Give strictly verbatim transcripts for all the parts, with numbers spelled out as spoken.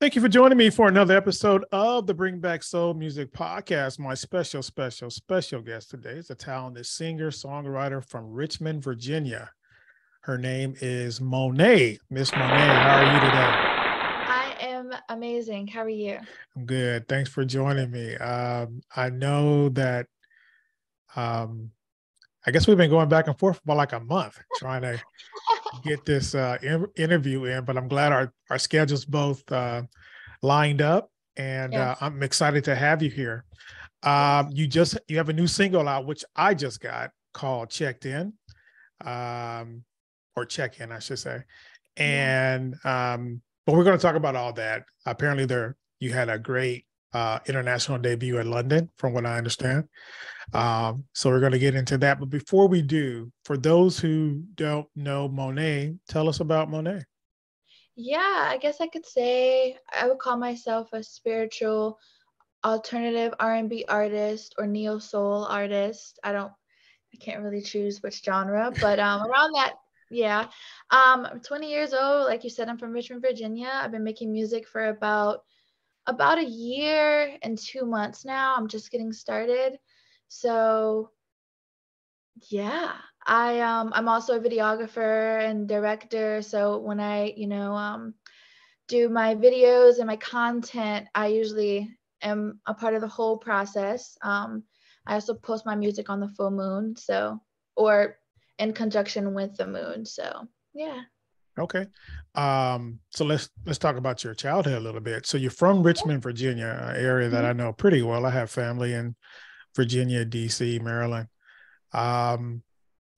Thank you for joining me for another episode of the Bring Back Soul Music Podcast. My special, special, special guest today is a talented singer, songwriter from Richmond, Virginia. Her name is Moneá. Miss Moneá, how are you today? I am amazing. How are you? I'm good. Thanks for joining me. Um, I know that um, I guess we've been going back and forth for about like a month trying to get this uh, in interview in, but I'm glad our, our schedules both uh, lined up, and yes. uh, I'm excited to have you here. Uh, you just, you have a new single out, which I just got, called Checked In, um, or Check In, I should say. And, yeah. um, but we're going to talk about all that. Apparently there, you had a great uh, international debut in London, from what I understand. Um, so we're going to get into that. But before we do, for those who don't know Moneá, tell us about Moneá. Yeah, I guess I could say I would call myself a spiritual alternative R and B artist or neo soul artist. I don't, I can't really choose which genre, but um, around that, yeah. Um, I'm twenty years old. Like you said, I'm from Richmond, Virginia. I've been making music for about, about a year and two months now. I'm just getting started. So yeah, I, um, I'm also a videographer and director. So when I, you know, um, do my videos and my content, I usually am a part of the whole process. Um, I also post my music on the full moon. So, or in conjunction with the moon. So yeah. Okay. Um, so let's, let's talk about your childhood a little bit. So you're from Richmond, Virginia, an area that mm-hmm. I know pretty well. I have family in Virginia, D C, Maryland. Um,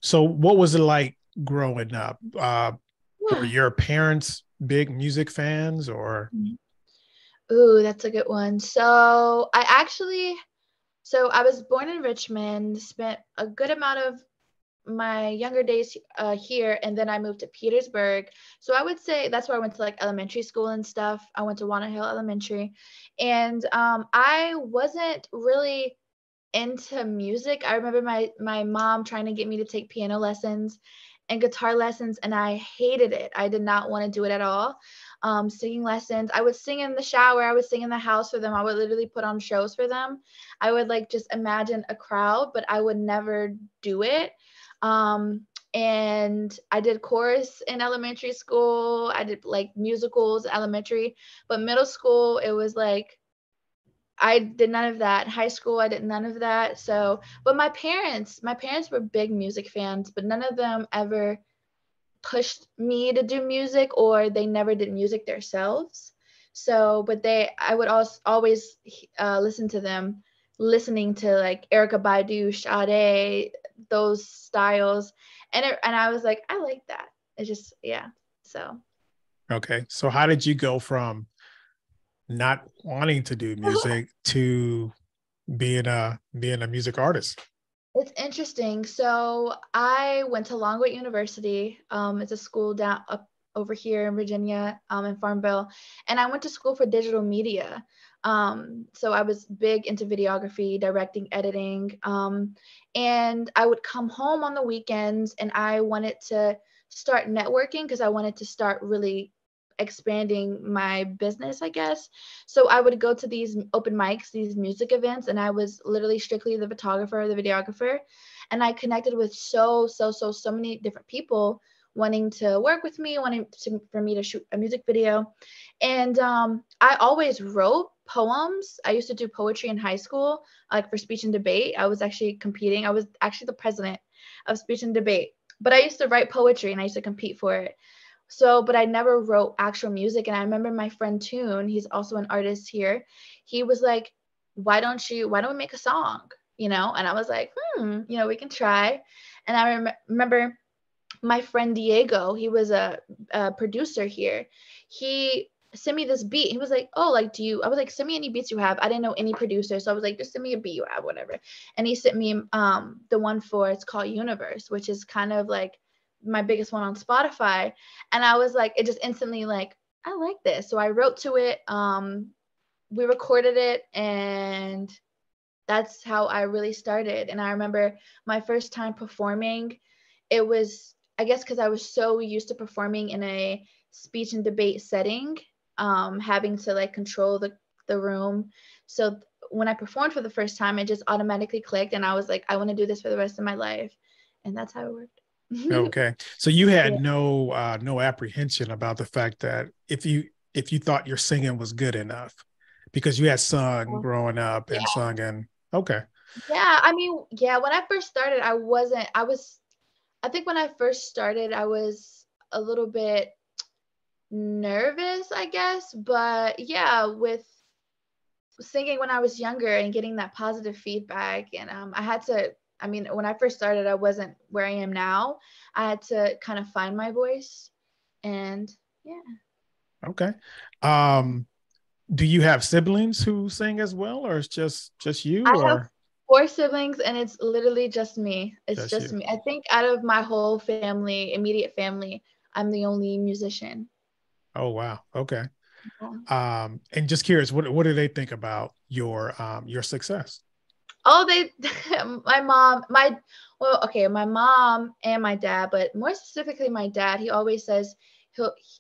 so what was it like growing up? Uh, yeah. Were your parents big music fans or? Ooh, that's a good one. So I actually, so I was born in Richmond, spent a good amount of my younger days uh, here, and then I moved to Petersburg. So I would say that's where I went to like elementary school and stuff. I went to Wantahill Elementary, and um, I wasn't really into music. I remember my my mom trying to get me to take piano lessons and guitar lessons, and I hated it. I did not want to do it at all. Um, singing lessons, I would sing in the shower, I would sing in the house for them, I would literally put on shows for them. I would like just imagine a crowd, but I would never do it. Um, and I did chorus in elementary school, I did like musicals elementary, but middle school it was like I did none of that. High school, I did none of that. So, but my parents, my parents were big music fans, but none of them ever pushed me to do music, or they never did music themselves. So, but they, I would also always uh, listen to them, listening to like Erykah Badu, Sade, those styles. And, it, and I was like, I like that. It's just, yeah, so. Okay, so how did you go from not wanting to do music to being a being a music artist? It's interesting. So I went to Longwood University. Um, it's a school down up over here in Virginia, um, in Farmville, and I went to school for digital media. Um, so I was big into videography, directing, editing, um, and I would come home on the weekends, and I wanted to start networking because I wanted to start really expanding my business, I guess. So I would go to these open mics, these music events, and I was literally strictly the photographer, the videographer. And I connected with so, so, so, so many different people wanting to work with me, wanting to, for me to shoot a music video. And um, I always wrote poems. I used to do poetry in high school, like for speech and debate. I was actually competing. I was actually the president of speech and debate, but I used to write poetry and I used to compete for it. So, but I never wrote actual music. And I remember my friend Toon, he's also an artist here. He was like, why don't you, why don't we make a song? You know? And I was like, hmm, you know, we can try. And I rem remember my friend Diego, he was a, a producer here. He sent me this beat. He was like, oh, like, do you, I was like, send me any beats you have. I didn't know any producer. So I was like, just send me a beat you have, whatever. And he sent me um, the one for, it's called Universe, which is kind of like my biggest one on Spotify. And I was like, it just instantly like, I like this. So I wrote to it. Um, we recorded it, and that's how I really started. And I remember my first time performing, it was, I guess, cause I was so used to performing in a speech and debate setting. um, having to like control the, the room. So when I performed for the first time, it just automatically clicked. And I was like, I want to do this for the rest of my life. And that's how it worked. Okay. So you had yeah. no, uh, no apprehension about the fact that if you, if you thought your singing was good enough, because you had sung growing up and yeah. sung in, okay. Yeah. I mean, yeah, when I first started, I wasn't, I was, I think when I first started, I was a little bit nervous, I guess. But yeah, with singing when I was younger and getting that positive feedback, and um, I had to, I mean, when I first started, I wasn't where I am now. I had to kind of find my voice, and yeah. Okay. Um, do you have siblings who sing as well, or it's just, just you? I or? have four siblings, and it's literally just me. It's just, just me. I think out of my whole family, immediate family, I'm the only musician. Oh, wow. Okay. Yeah. Um, and just curious, what, what do they think about your, um, your success? Oh, they, my mom, my, well, okay, my mom and my dad, but more specifically my dad, he always says, he'll, he,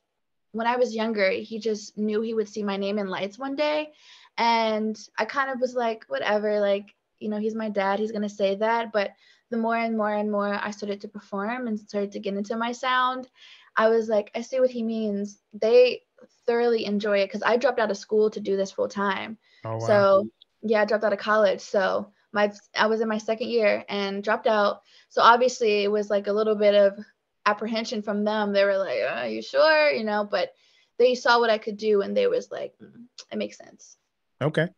when I was younger, he just knew he would see my name in lights one day. And I kind of was like, whatever, like, you know, he's my dad, he's going to say that. But the more and more and more I started to perform and started to get into my sound, I was like, I see what he means. They thoroughly enjoy it, because I dropped out of school to do this full time. Oh, wow. So yeah, I dropped out of college. So my I was in my second year and dropped out. So obviously it was like a little bit of apprehension from them. They were like, oh, are you sure? You know, but they saw what I could do, and they was like, mm, it makes sense. Okay.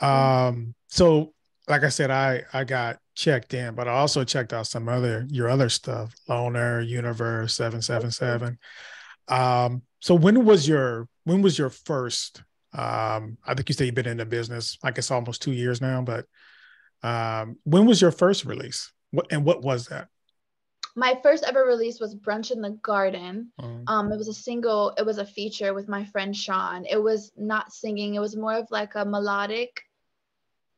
Um, so like I said, I, I got checked in, but I also checked out some other, your other stuff, Loner, Universe, seven seven seven. Um, so when was your, when was your first, um, I think you said you've been in the business, I guess almost two years now, but, um, when was your first release? What, and what was that? My first ever release was Brunch in the Garden. Mm. Um, it was a single, it was a feature with my friend Sean. It was not singing. It was more of like a melodic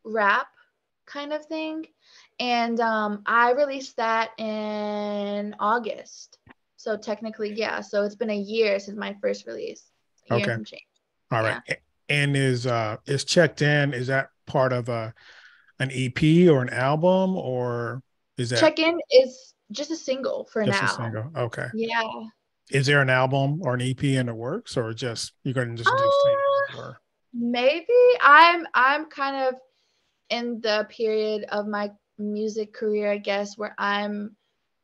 rap kind of thing. And um, I released that in August. So technically, yeah. So it's been a year since my first release. Okay. All right. Yeah. And is uh is Checked In, is that part of a an E P or an album, or is that Check In is just a single for just now? Just a single. Okay. Yeah. Is there an album or an E P in the works, or just you're going to just do uh, singles? Or... Maybe I'm I'm kind of in the period of my music career, I guess, where I'm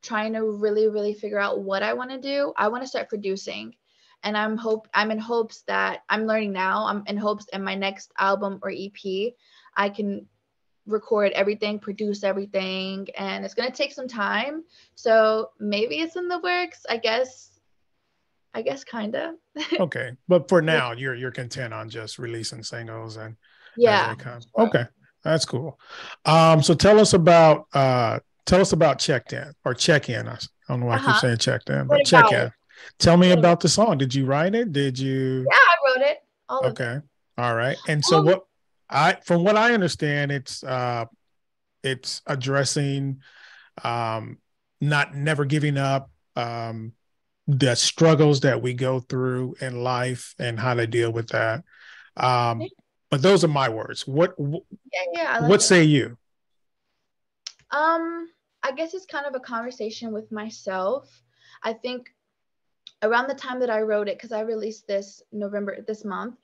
trying to really, really figure out what I want to do. I want to start producing, and I'm hope I'm in hopes that I'm learning now. I'm in hopes in my next album or E P, I can record everything, produce everything, and it's going to take some time. So maybe it's in the works, I guess. I guess kind of. Okay. But for now, you're, you're content on just releasing singles and yeah. as they come. Okay. That's cool. Um, so tell us about uh, tell us about Checked In, or Check In. I don't know why uh-huh. I keep saying Checked In, but Check In. It? Tell me about the song. Did you write it? Did you? Yeah, I wrote it. All okay. It. All right. And so um, what I, from what I understand, it's uh, it's addressing um, not never giving up, um, the struggles that we go through in life and how to deal with that. Um, okay. But those are my words. What yeah, yeah, like what it. say you? Um, I guess it's kind of a conversation with myself. I think around the time that I wrote it, because I released this November, this month,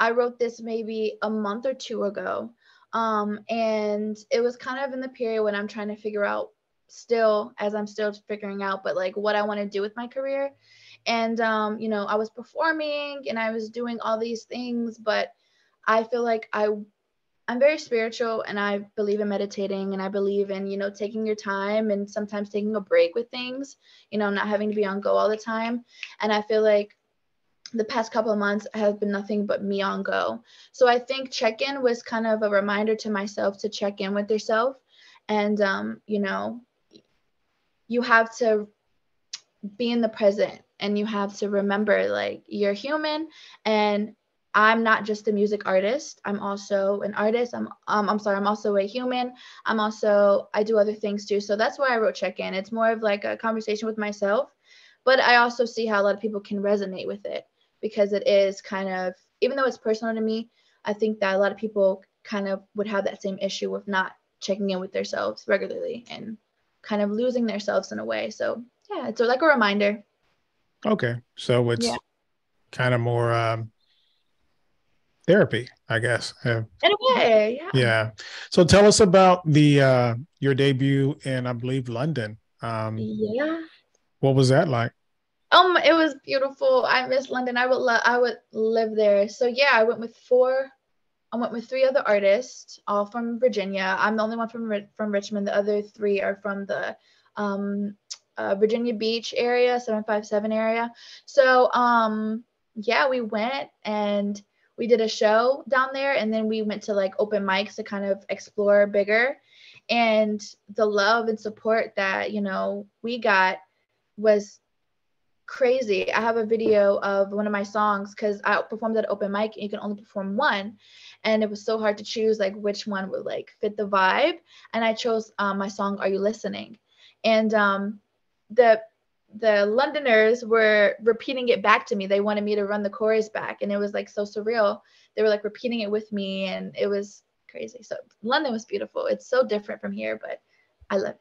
I wrote this maybe a month or two ago. Um, and it was kind of in the period when I'm trying to figure out still, as I'm still figuring out, but like what I want to do with my career. And, um, you know, I was performing and I was doing all these things, but I feel like I, I'm very spiritual, and I believe in meditating, and I believe in, you know, taking your time and sometimes taking a break with things, you know, not having to be on go all the time. And I feel like the past couple of months have been nothing but me on go. So I think Check In was kind of a reminder to myself to check in with yourself. And, um, you know, you have to be in the present, and you have to remember, like, you're human, and I'm not just a music artist. I'm also an artist. I'm, um, I'm sorry. I'm also a human. I'm also, I do other things too. So that's why I wrote Check In. It's more of like a conversation with myself, but I also see how a lot of people can resonate with it. because it is kind of, even though it's personal to me, I think that a lot of people kind of would have that same issue with not checking in with themselves regularly and kind of losing themselves in a way. So yeah, it's like a reminder. Okay. So it's yeah. kind of more um, therapy, I guess. Yeah. In a way, yeah. Yeah. So tell us about the uh, your debut in, I believe, London. Um, yeah. What was that like? Um, it was beautiful. I miss London. I would love, I would live there. So yeah, I went with four, I went with three other artists, all from Virginia. I'm the only one from from Richmond. The other three are from the um, uh, Virginia Beach area, seven five seven area. So um, yeah, we went and we did a show down there, and then we went to like open mics to kind of explore bigger. And the love and support that, you know, we got was crazy. I have a video of one of my songs because I performed at open mic and you can only perform one, and it was so hard to choose like which one would like fit the vibe, and I chose um, my song Are You Listening, and um, the the Londoners were repeating it back to me. They wanted me to run the chorus back, and it was like so surreal. They were like repeating it with me, and it was crazy. So London was beautiful. It's so different from here, but I love it.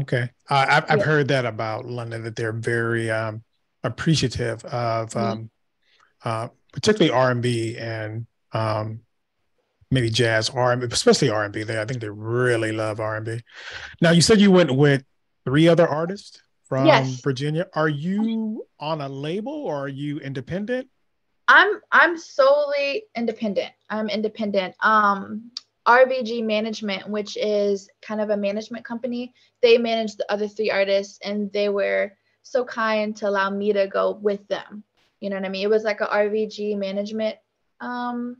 Okay. Uh, I've, I've yeah. heard that about London, that they're very um, appreciative of um, mm-hmm. uh, particularly R and B and um, maybe jazz, R and B, especially R and B there. I think they really love R and B. Now, you said you went with three other artists from yes. Virginia. Are you on a label or are you independent? I'm I'm solely independent. I'm independent. Um R V G Management, which is kind of a management company, they managed the other three artists, and they were so kind to allow me to go with them. You know what I mean? It was like a R V G Management um,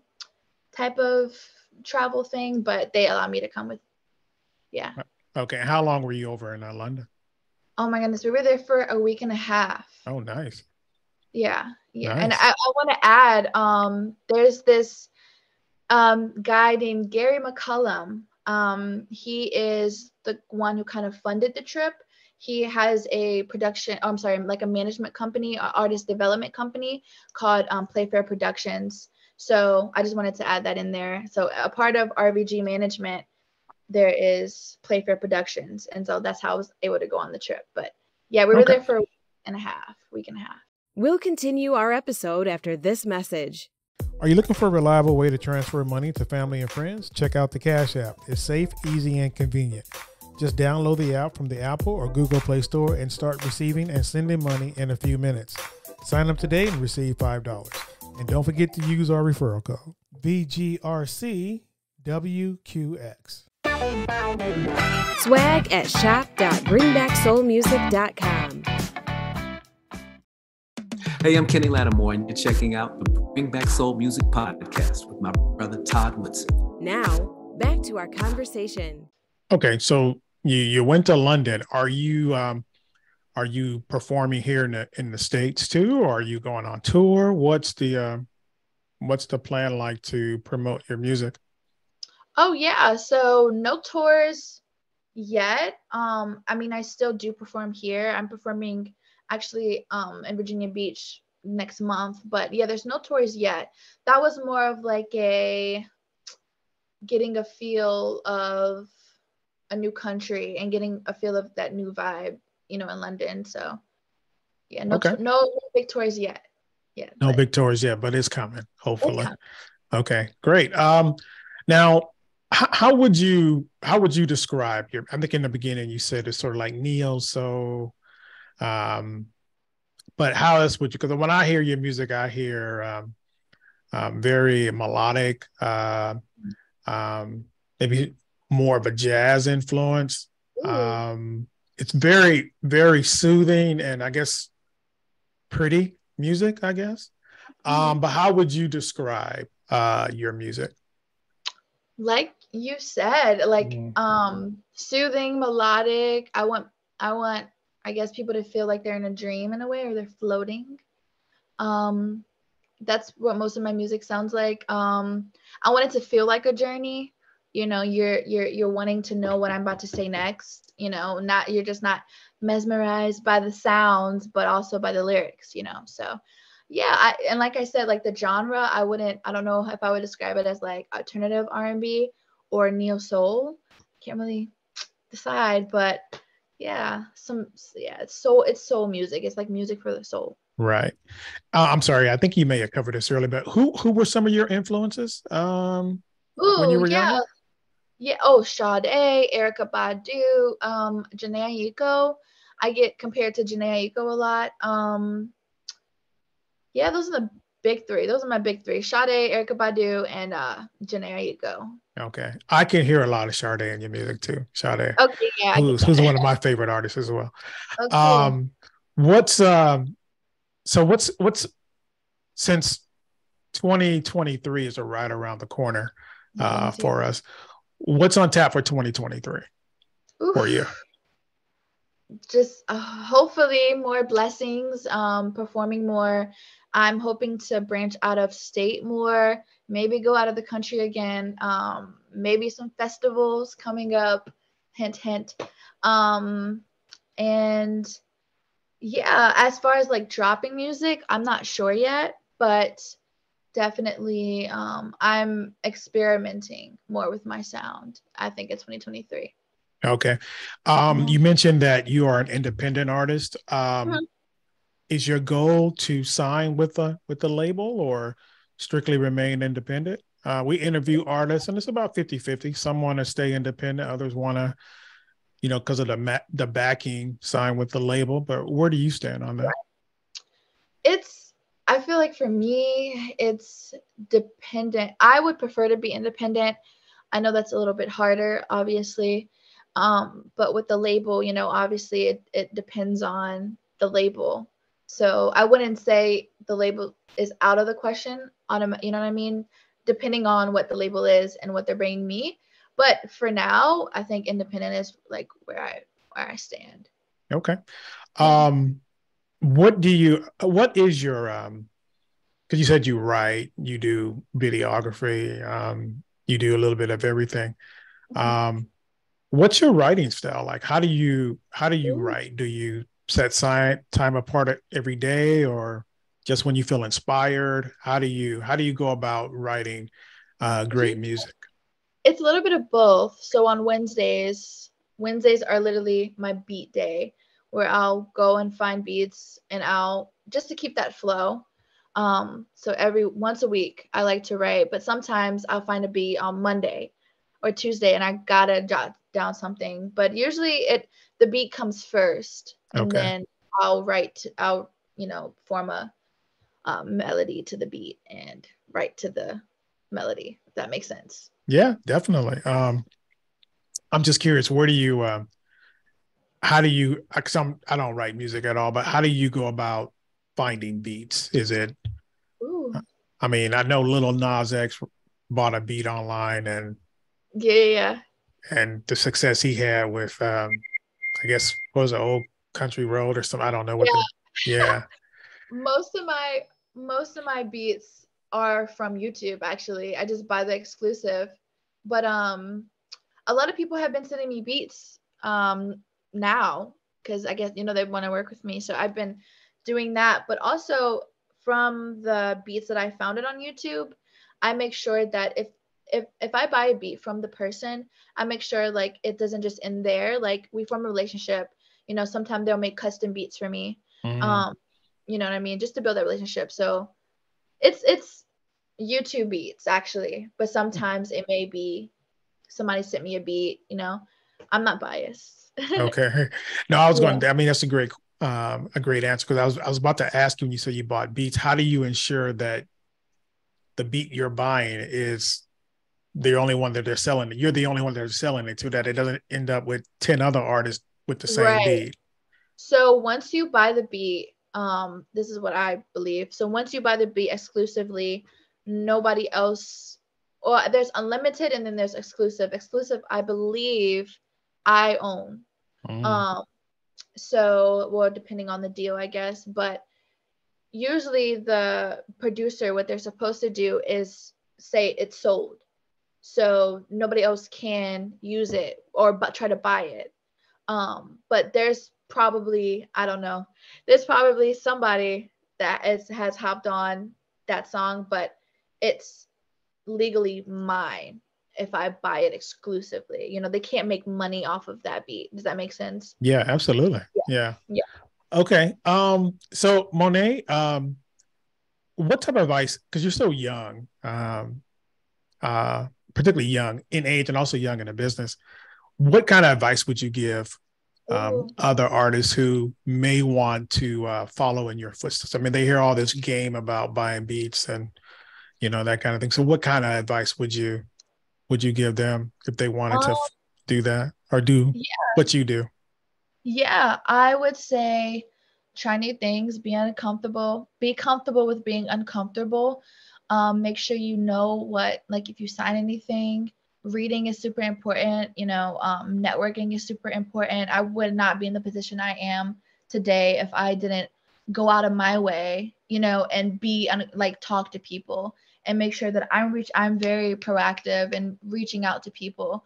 type of travel thing, but they allowed me to come with. Yeah. Okay. How long were you over in uh, London? Oh my goodness. We were there for a week and a half. Oh, nice. Yeah. Yeah. Nice. And I, I want to add, um, there's this um guy named Gary McCullum. Um he is the one who kind of funded the trip. He has a production oh, I'm sorry like a management company, an artist development company called um, Playfair Productions. So I just wanted to add that in there. So a part of R V G Management, there is Playfair Productions, and so that's how I was able to go on the trip. But yeah, we were okay. there for a week and a half week and a half. We'll continue our episode after this message. Are you looking for a reliable way to transfer money to family and friends? Check out the Cash App. It's safe, easy, and convenient. Just download the app from the Apple or Google Play Store and start receiving and sending money in a few minutes. Sign up today and receive five dollars. And don't forget to use our referral code, B G R C W Q X. Swag at shop dot bring back soul music dot com. Hey, I'm Kenny Lattimore, and you're checking out the Bring Back Soul Music Podcast with my brother Todd Woodson. Now, back to our conversation. Okay, so you you went to London. Are you um, are you performing here in the in the States too, or are you going on tour? What's the uh, what's the plan like to promote your music? Oh yeah, so no tours yet. Um, I mean, I still do perform here. I'm performing actually um in Virginia Beach next month, but yeah, there's no tours yet. That was more of like a getting a feel of a new country and getting a feel of that new vibe, you know, in London. So yeah, no okay. no, no big tours yet. Yeah. No but. big tours yet, but it's coming, hopefully. It's coming. Okay, great. Um now how, how would you how would you describe your, I think in the beginning you said it's sort of like neo soul. Um, but how else would you, because when I hear your music, I hear um, um, very melodic, uh, um, maybe more of a jazz influence. Um, it's very, very soothing and I guess pretty music, I guess. Um, but how would you describe uh, your music? Like you said, like mm-hmm. um, soothing, melodic. I want, I want, I guess people to feel like they're in a dream in a way, or they're floating. Um, that's what most of my music sounds like. Um, I want it to feel like a journey. You know, you're you're you're wanting to know what I'm about to say next. You know, not you're just not mesmerized by the sounds, but also by the lyrics. You know, so yeah, I, and like I said, like the genre, I wouldn't, I don't know if I would describe it as like alternative R and B or neo soul. Can't really decide, but yeah, some, yeah, it's soul, it's soul music. It's like music for the soul. Right. Uh, I'm sorry. I think you may have covered this earlier, but who, who were some of your influences um, Ooh, when you were yeah. younger? Yeah. Oh, Sade, Erykah Badu, um, Jhené Aiko. I get compared to Jhené Aiko a lot. Um, yeah, those are the big three. Those are my big three. Sade, Erykah Badu, and uh, Jhené Aiko. Okay. I can hear a lot of Sade in your music too. Sade, okay, yeah, who's, who's one of my favorite artists as well. Okay. Um, what's, um, so what's, what's, since twenty twenty-three is right around the corner uh, for us, what's on tap for twenty twenty-three Oof. for you? Just uh, hopefully more blessings, um, performing more. I'm hoping to branch out of state more, maybe go out of the country again, um, maybe some festivals coming up, hint, hint. Um, and yeah, as far as like dropping music, I'm not sure yet, but definitely um, I'm experimenting more with my sound, I think, in twenty twenty-three Okay. Um, you mentioned that you are an independent artist. Um, mm-hmm. Is your goal to sign with a with a label or strictly remain independent? Uh, we interview artists, and it's about fifty fifty Some want to stay independent. Others want to, you know, because of the ma- the backing, sign with the label. But where do you stand on that? It's, I feel like for me, it's dependent. I would prefer to be independent. I know that's a little bit harder, obviously. Um, but with the label, you know, obviously it, it depends on the label. So I wouldn't say the label is out of the question, autom- you know what I mean? Depending on what the label is and what they're bringing me. But for now, I think independent is like where I, where I stand. Okay. Um, what do you, what is your, um, cause you said you write, you do videography, um, you do a little bit of everything. Mm-hmm. Um, What's your writing style like? How do you how do you write? Do you set sign, time apart every day, or just when you feel inspired? How do you how do you go about writing uh, great music? It's a little bit of both. So on Wednesdays, Wednesdays are literally my beat day, where I'll go and find beats, and I'll just to keep that flow. Um, so every once a week, I like to write, but sometimes I'll find a beat on Monday or Tuesday, and I gotta jot down something, but usually it the beat comes first, and okay. then I'll write I'll you know form a um, melody to the beat and write to the melody, if that makes sense. Yeah, definitely. um I'm just curious, where do you uh, how do you cause I'm, I don't write music at all, but how do you go about finding beats? Is it Ooh. I mean, I know Lil Nas X bought a beat online, and yeah yeah and the success he had with, um, I guess, what was it, Old Country Road or something? I don't know what. Yeah. The, yeah. most of my most of my beats are from YouTube. Actually, I just buy the exclusive. But um, a lot of people have been sending me beats um now, because I guess you know they want to work with me. So I've been doing that. But also from the beats that I found it on YouTube, I make sure that if If if I buy a beat from the person, I make sure like it doesn't just end there. Like we form a relationship, you know, sometimes they'll make custom beats for me. Mm. Um, you know what I mean? Just to build that relationship. So it's, it's YouTube beats actually, but sometimes it may be somebody sent me a beat, you know, I'm not biased. Okay. No, I was yeah. going, I mean, that's a great, um, a great answer. Cause I was, I was about to ask you when you said you bought beats, how do you ensure that the beat you're buying is the only one that they're selling it. You're the only one they're selling it to, that it doesn't end up with ten other artists with the same right. beat. So once you buy the beat, um, this is what I believe. So once you buy the beat exclusively, nobody else, or there's unlimited and then there's exclusive. Exclusive, I believe, I own. Mm. Um, so, well, depending on the deal, I guess. But usually the producer, what they're supposed to do is say it's sold. So nobody else can use it or bu- try to buy it. Um, but there's probably, I don't know, there's probably somebody that is, has hopped on that song, but it's legally mine if I buy it exclusively. You know, they can't make money off of that beat. Does that make sense? Yeah, absolutely. Yeah. Yeah. yeah. Okay. Um, so Monet, um, what type of advice, because you're so young, um, uh, particularly young in age and also young in the business, what kind of advice would you give um, other artists who may want to uh, follow in your footsteps? I mean, they hear all this game about buying beats and, you know, that kind of thing. So what kind of advice would you would you give them if they wanted um, to do that or do yeah. what you do? Yeah, I would say try new things, be uncomfortable, be comfortable with being uncomfortable. Um, make sure you know what, like if you sign anything, reading is super important, you know, um, networking is super important. I would not be in the position I am today if I didn't go out of my way, you know, and be like, talk to people and make sure that I'm reach. I'm very proactive in reaching out to people.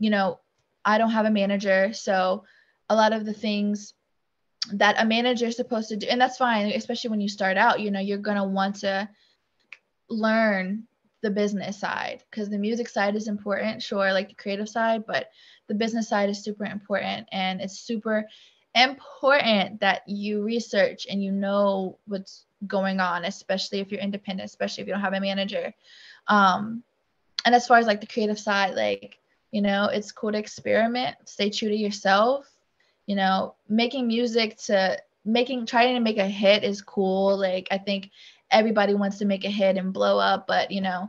You know, I don't have a manager. So a lot of the things that a manager is supposed to do, and that's fine, especially when you start out, you know, you're going to want to learn the business side, because the music side is important, sure, like the creative side, but the business side is super important. And it's super important that you research and you know what's going on, especially if you're independent, especially if you don't have a manager. Um, and as far as like the creative side, like, you know, it's cool to experiment, stay true to yourself, you know, making music to making, trying to make a hit is cool. Like, I think everybody wants to make a hit and blow up. But, you know,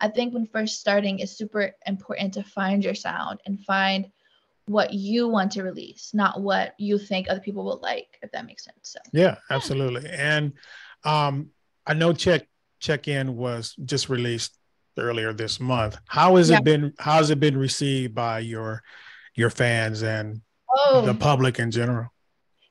I think when first starting, it's super important to find your sound and find what you want to release, not what you think other people will like, if that makes sense. So, yeah, absolutely. And um, I know Check Check In was just released earlier this month. How has yeah. it been? How has it been received by your your fans and oh. the public in general?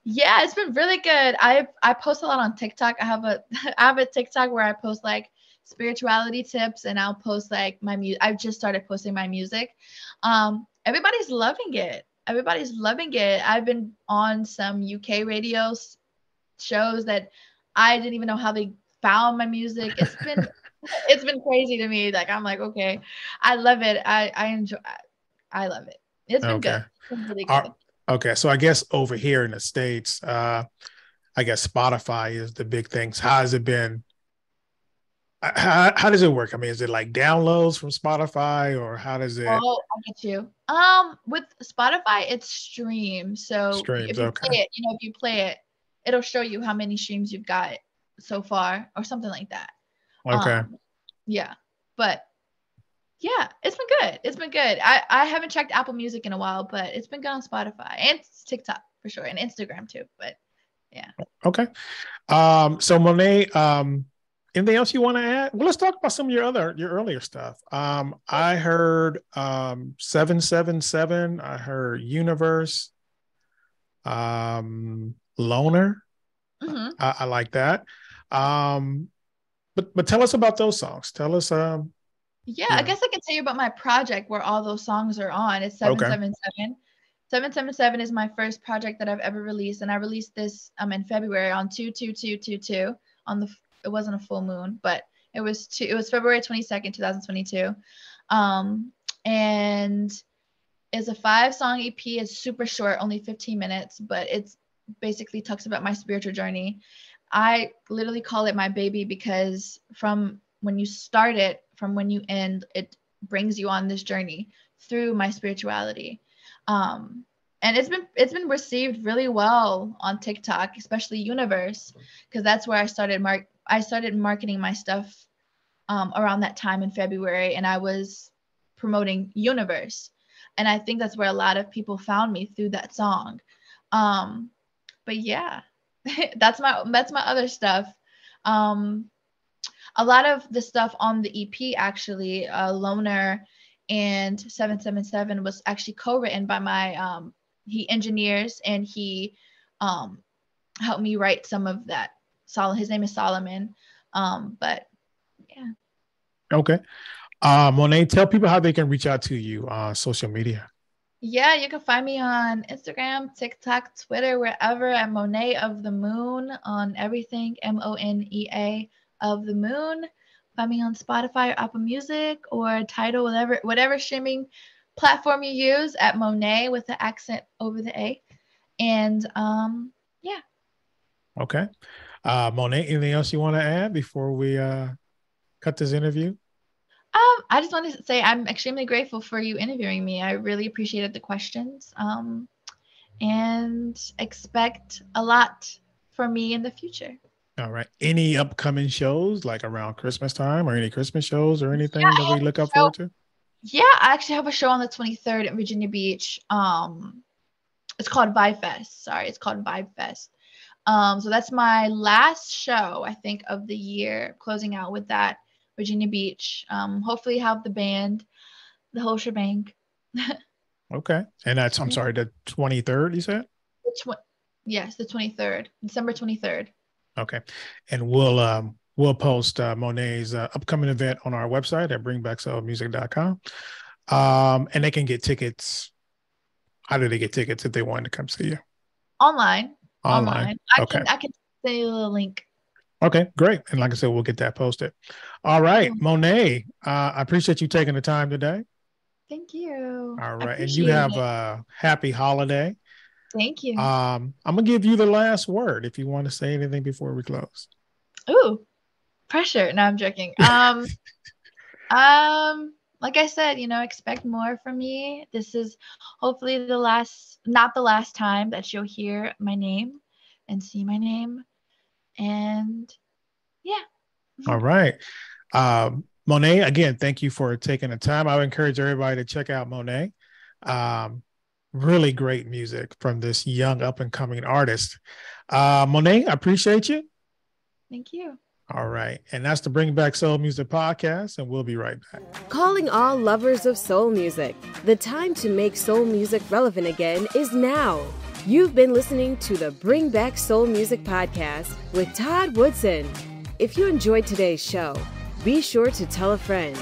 Yeah, it's been really good. I I post a lot on TikTok. I have a I have a TikTok where I post like spirituality tips, and I'll post like my music. I've just started posting my music. Um, everybody's loving it. Everybody's loving it. I've been on some U K radio shows that I didn't even know how they found my music. It's been it's been crazy to me. Like, I'm like, okay, I love it. I I enjoy. I, I love it. It's been okay. good. It's been really good. Our Okay, so I guess over here in the States, uh, I guess Spotify is the big thing. So how has it been? How, how does it work? I mean, is it like downloads from Spotify, or how does it? Oh, I get you. Um, with Spotify, it's streams. So streams, if you okay. play it, you know, if you play it, it'll show you how many streams you've got so far, or something like that. Okay. Um, yeah, but. Yeah, it's been good. It's been good. I, I haven't checked Apple Music in a while, but it's been good on Spotify and TikTok for sure, and Instagram too. But yeah. Okay. Um, so Monet, um, anything else you want to add? Well, let's talk about some of your other your earlier stuff. Um, I heard um seven seven seven. I heard Universe. Um, Loner. Mm-hmm. I, I like that. Um, but but tell us about those songs. Tell us. Um, Yeah, yeah, I guess I can tell you about my project where all those songs are on. It's seven seven seven. Okay. seven seven seven is my first project that I've ever released, and I released this um in February on two two two two two on the it wasn't a full moon, but it was two, it was February twenty-second, two thousand twenty-two. Um and it's a five-song E P. It's super short, only fifteen minutes, but it's basically talks about my spiritual journey. I literally call it my baby, because from when you start it, from when you end, it brings you on this journey through my spirituality. Um, and it's been, it's been received really well on TikTok, especially Universe, because that's where I started mark. I started marketing my stuff um, around that time in February, and I was promoting Universe. And I think that's where a lot of people found me through that song. Um, but yeah, that's my, that's my other stuff. Um, A lot of the stuff on the E P, actually, uh, Loner and seven seven seven was actually co-written by my, um, he engineers, and he um, helped me write some of that. Sol- his name is Solomon, um, but yeah. Okay. Uh, Monet, tell people how they can reach out to you on social media. Yeah, you can find me on Instagram, TikTok, Twitter, wherever at Moneá of the Moon on everything, M O N E A of the Moon. Find me on Spotify or Apple Music or Tidal, whatever whatever streaming platform you use at Moneá with the accent over the A. And um, yeah. Okay. Uh, Moneá, anything else you want to add before we uh, cut this interview? Um, I just wanted to say I'm extremely grateful for you interviewing me. I really appreciated the questions, um, and expect a lot from me in the future. All right. Any upcoming shows like around Christmas time or any Christmas shows or anything yeah, that we look up forward to? Yeah, I actually have a show on the twenty-third at Virginia Beach. Um, it's called Vibe Fest. Sorry, it's called Vibe Fest. Um, so that's my last show, I think, of the year, closing out with that. Virginia Beach. Um, hopefully have the band, the whole shebang. Okay. And that's, I'm sorry, the twenty-third, you said? The tw- yes, the twenty-third, December twenty-third. Okay. And we'll um, we'll post uh, Moneá's uh, upcoming event on our website at bring back soul music dot com. Um, and they can get tickets. How do they get tickets if they wanted to come see you? Online. Online. Online. I okay. Can, I can send you a link. Okay, great. And like I said, we'll get that posted. All right, Moneá, uh, I appreciate you taking the time today. Thank you. All right. And you have it. a happy holiday. Thank you. Um, I'm going to give you the last word if you want to say anything before we close. Ooh, pressure. No, I'm joking. Um, um, like I said, you know, expect more from me. This is hopefully the last, not the last time that you'll hear my name and see my name. And yeah. All right. Um, Moneá, again, thank you for taking the time. I would encourage everybody to check out Moneá. Um, really great music from this young up and coming artist. Uh, Moneá, I appreciate you. Thank you. All right. And that's the Bring Back Soul Music podcast. And we'll be right back. Calling all lovers of soul music. The time to make soul music relevant again is now. You've been listening to the Bring Back Soul Music podcast with Todd Woodson. If you enjoyed today's show, be sure to tell a friend.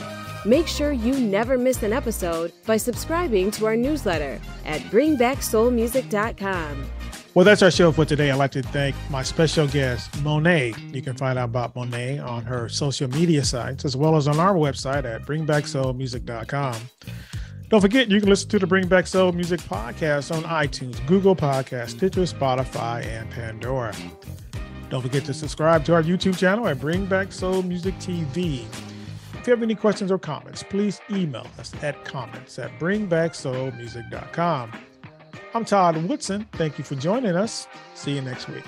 Make sure you never miss an episode by subscribing to our newsletter at bring back soul music dot com. Well, that's our show for today. I'd like to thank my special guest, Moneá. You can find out about Moneá on her social media sites as well as on our website at bring back soul music dot com. Don't forget, you can listen to the Bring Back Soul Music podcast on iTunes, Google Podcasts, Stitcher, Spotify, and Pandora. Don't forget to subscribe to our YouTube channel at Bring Back Soul Music T V. If you have any questions or comments, please email us at comments at bring back soul music dot com. I'm Todd Woodson. Thank you for joining us. See you next week.